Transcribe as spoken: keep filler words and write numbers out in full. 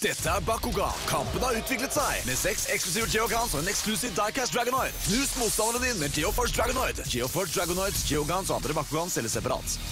Dette er Bakugan. Kampen har utviklet seg med seks eksklusive Geogans og en eksklusiv Diecast Dragonoid. Knus motstanderen din med GeoForge Dragonoid. GeoForge Dragonoid, Geogans og andre Bakugan selges separat.